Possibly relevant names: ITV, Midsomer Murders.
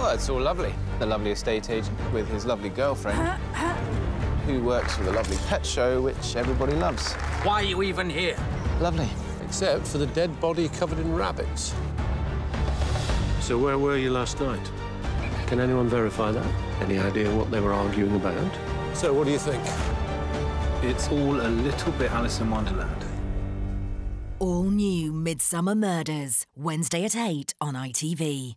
Well, it's all lovely. The lovely estate agent with his lovely girlfriend who works for the lovely pet show, which everybody loves. Why are you even here? Lovely. Except for the dead body covered in rabbits. So where were you last night? Can anyone verify that? Any idea what they were arguing about? So what do you think? It's all a little bit Alice in Wonderland. All new Midsomer Murders, Wednesday at 8 on ITV.